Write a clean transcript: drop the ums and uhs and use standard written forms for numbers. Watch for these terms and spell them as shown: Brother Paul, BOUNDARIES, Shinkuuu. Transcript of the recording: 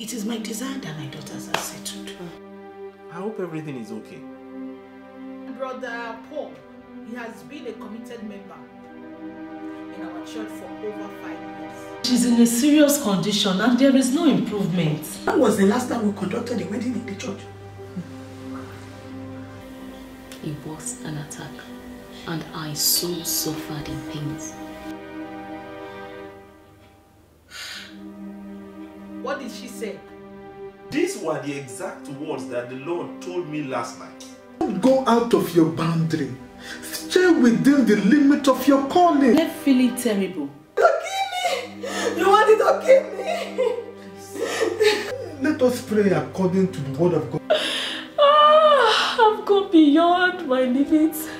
It is my desire that my daughters are settled. I hope everything is okay. Brother Paul, he has been a committed member in our church for over 5 years. She's in a serious condition and there is no improvement. That was the last time we conducted a wedding in the church. It was an attack, and I so suffered in pains. What did she say? These were the exact words that the Lord told me last night. Don't go out of your boundary. Stay within the limit of your calling. They're feeling terrible. Don't kill me! You want it, don't kill me! Let us pray according to the word of God. I've gone beyond my limits.